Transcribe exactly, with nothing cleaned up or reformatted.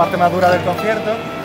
parte más dura del concierto.